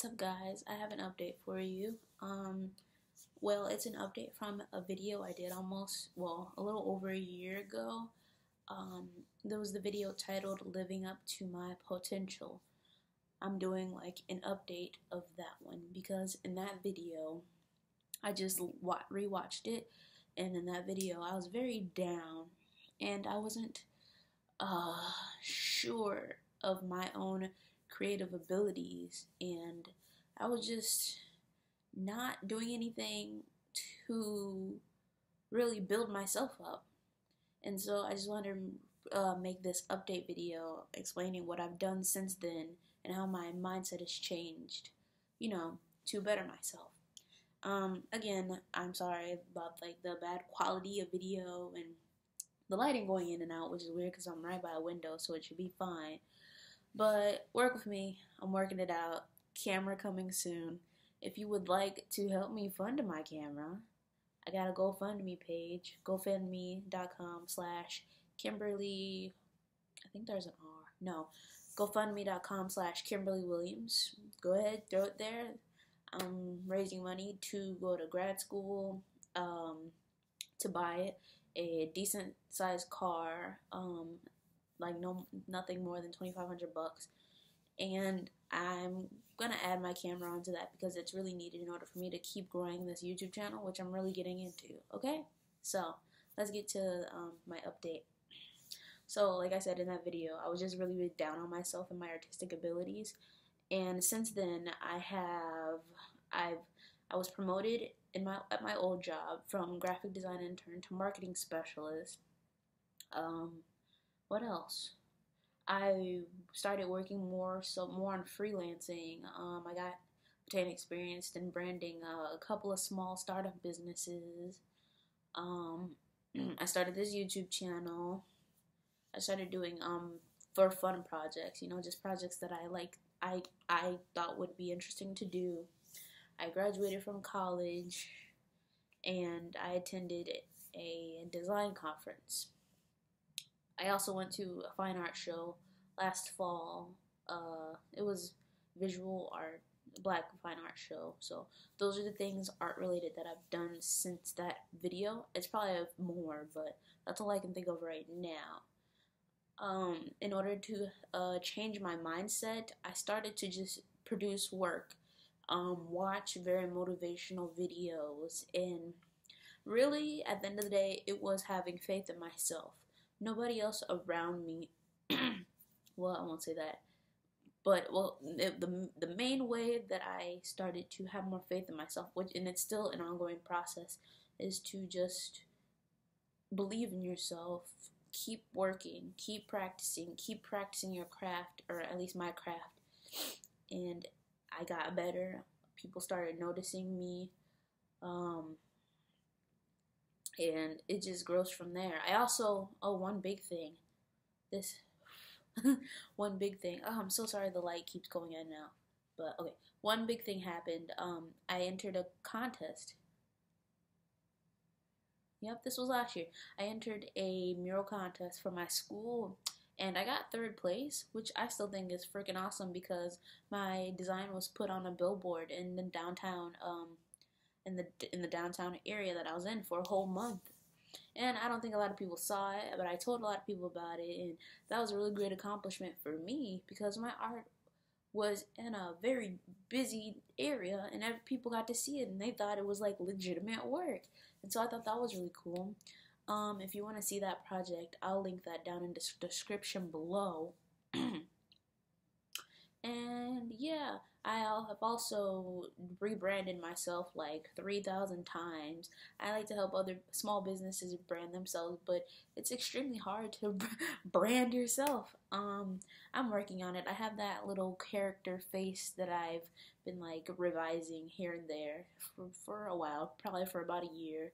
What's up, guys? I have an update for you. Well, it's an update from a video I did a little over a year ago. There was the video titled Living Up to My Potential. I'm doing like an update of that one because in that video, I just rewatched it, and in that video, I was very down and I wasn't sure of my own creative abilities, and I was just not doing anything to really build myself up. And so I just wanted to make this update video explaining what I've done since then and how my mindset has changed, you know, to better myself. Again, I'm sorry about like the bad quality of video and the lighting going in and out, which is weird because I'm right by a window, so it should be fine. But work with me. I'm working it out. Camera coming soon. If you would like to help me fund my camera, I got a GoFundMe page. GoFundMe.com/Kimberly. I think there's an R. No. GoFundMe.com/Kimberly Williams. Go ahead, throw it there. I'm raising money to go to grad school, to buy a decent sized car. Like nothing more than $2,500, and I'm gonna add my camera onto that because it's really needed in order for me to keep growing this YouTube channel, which I'm really getting into. Okay, so let's get to my update. So like I said in that video, I was just really, really down on myself and my artistic abilities, and since then I was promoted at my old job from graphic design intern to marketing specialist. What else? I started working more on freelancing. I obtained experience in branding a couple of small startup businesses. I started this YouTube channel. I started doing for fun projects, you know, just projects that I thought would be interesting to do. I graduated from college and I attended a design conference. I also went to a fine art show last fall. It was visual art, black fine art show. So those are the things art related that I've done since that video. It's probably more, but that's all I can think of right now. In order to change my mindset, I started to just produce work, watch very motivational videos, and really at the end of the day, it was having faith in myself. Nobody else around me, well, I won't say that, but, well, the main way that I started to have more faith in myself, and it's still an ongoing process, is to just believe in yourself, keep working, keep practicing your craft, or at least my craft, and I got better. People started noticing me, and it just grows from there. I also, one big thing. Oh, I'm so sorry the light keeps going in now. But, okay, one big thing happened. I entered a contest. Yep, this was last year. I entered a mural contest for my school, and I got third place, which I still think is freaking awesome because my design was put on a billboard in the downtown, in the downtown area that I was in for a whole month. And I don't think a lot of people saw it, but I told a lot of people about it, and that was a really great accomplishment for me because my art was in a very busy area and people got to see it and they thought it was like legitimate work. And so I thought that was really cool. If you want to see that project, I'll link that down in the description below. And yeah, I have also rebranded myself like 3,000 times. I like to help other small businesses brand themselves, but it's extremely hard to brand yourself. I'm working on it. I have that little character face that I've been like revising here and there for a while, probably for about a year.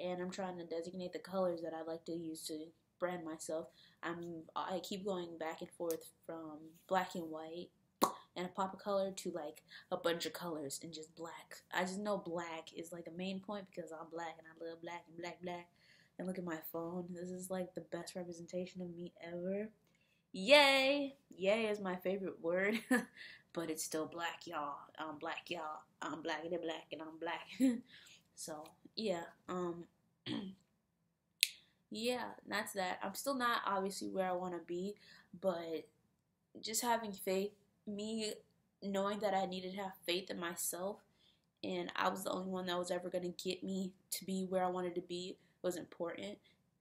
And I'm trying to designate the colors that I like to use to brand myself. I keep going back and forth from black and white and a pop of color to like a bunch of colors and just black. I just know black is like a main point because I'm black and I love black and black, black. And look at my phone. This is like the best representation of me ever. Yay! Yay is my favorite word. but it's still black, y'all. I'm black, y'all. I'm blacker than black, and I'm black. So, yeah. Yeah, that's that. I'm still not, obviously, where I want to be, but just having faith, me knowing that I needed to have faith in myself, and I was the only one that was ever going to get me to be where I wanted to be, was important.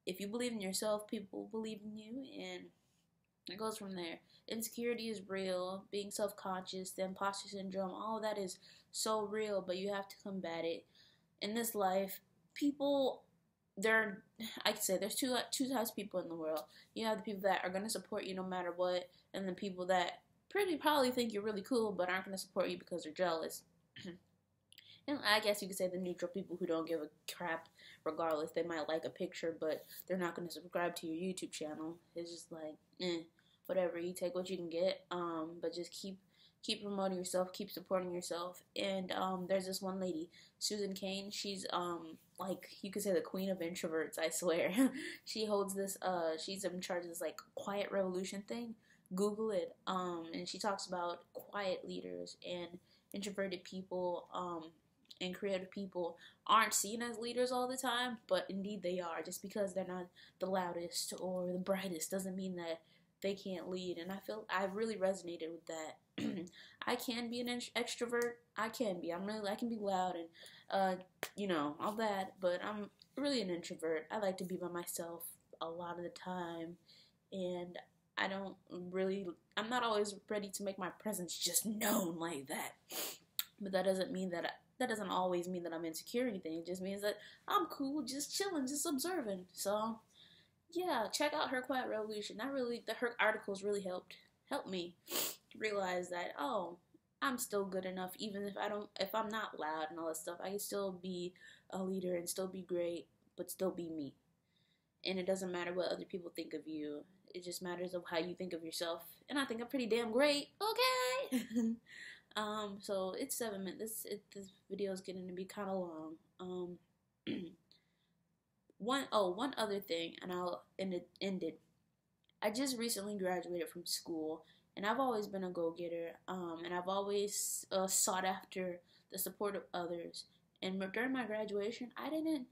If you believe in yourself, people will believe in you, and it goes from there. Insecurity is real, being self-conscious, the imposter syndrome, all of that is so real, but you have to combat it. In this life, people, there's two types of people in the world. You have the people that are going to support you no matter what, and the people that probably think you're really cool, but aren't going to support you because they're jealous. And I guess you could say the neutral people who don't give a crap regardless. They might like a picture, but they're not going to subscribe to your YouTube channel. It's just like, whatever. You take what you can get, but just keep promoting yourself, keep supporting yourself. And there's this one lady, Susan Cain. She's, like, you could say the queen of introverts, I swear. She holds this, she's in charge of this, like, Quiet Revolution thing. Google it. And she talks about quiet leaders and introverted people, and creative people aren't seen as leaders all the time, but indeed they are. Just because they're not the loudest or the brightest doesn't mean that they can't lead. And I feel I really resonated with that. I can be an extrovert. I can be. I can be loud and, you know, all that. But I'm really an introvert. I like to be by myself a lot of the time. And I'm not always ready to make my presence just known like that. But that doesn't always mean that I'm insecure or anything. It just means that I'm cool, just chilling, just observing. So, yeah, check out her Quiet Revolution. Her articles really helped me realize that, oh, I'm still good enough, even if I'm not loud and all that stuff. I can still be a leader and still be great, but still be me. And it doesn't matter what other people think of you. It just matters of how you think of yourself. And I think I'm pretty damn great. Okay. So it's 7 minutes. This video is getting to be kind of long. One other thing, and I'll end it. I just recently graduated from school, and I've always been a go-getter. And I've always sought after the support of others. And during my graduation, I didn't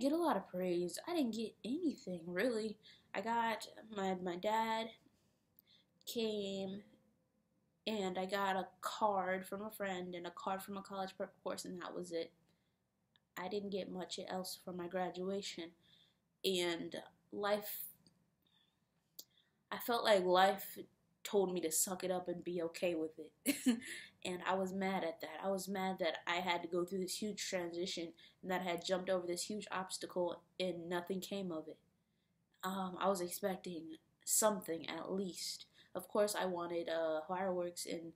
get a lot of praise. I didn't get anything really. I got my dad came. And I got a card from a friend and a card from a college prep course, and that was it. I didn't get much else for my graduation. And I felt like life told me to suck it up and be okay with it. And I was mad at that. I was mad that I had to go through this huge transition and that I had jumped over this huge obstacle and nothing came of it. I was expecting something at least. Of course, I wanted fireworks and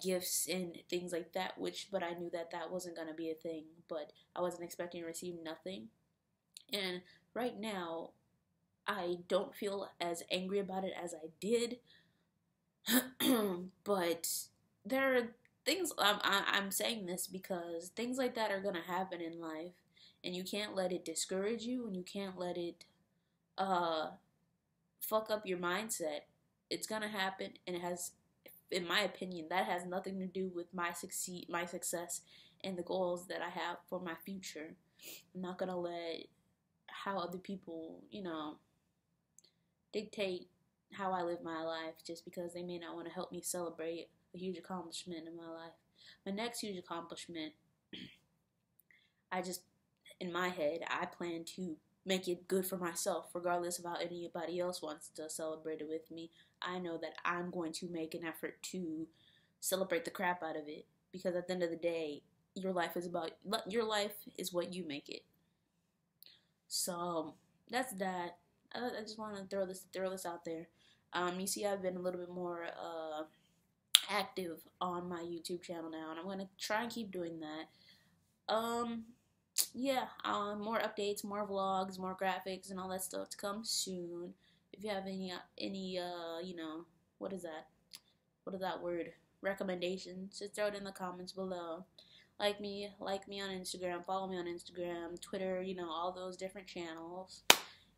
gifts and things like that, but I knew that that wasn't going to be a thing, but I wasn't expecting to receive nothing. And right now, I don't feel as angry about it as I did, but there are things, I'm saying this because things like that are going to happen in life, and you can't let it discourage you, and you can't let it fuck up your mindset. It's gonna happen, and it has, in my opinion, that has nothing to do with my success and the goals that I have for my future. I'm not gonna let how other people, dictate how I live my life just because they may not want to help me celebrate a huge accomplishment in my life. My next huge accomplishment, in my head, I plan to make it good for myself, regardless of how anybody else wants to celebrate it with me. I know that I'm going to make an effort to celebrate the crap out of it, because at the end of the day, your life is what you make it. So that's that. I just want to throw this out there. You see, I've been a little bit more active on my YouTube channel now, and I'm gonna try and keep doing that. Yeah, more updates, more vlogs, more graphics, and all that stuff to come soon. If you have any what is that word? Recommendations, just throw it in the comments below. Like me on Instagram, follow me on Instagram, Twitter, all those different channels.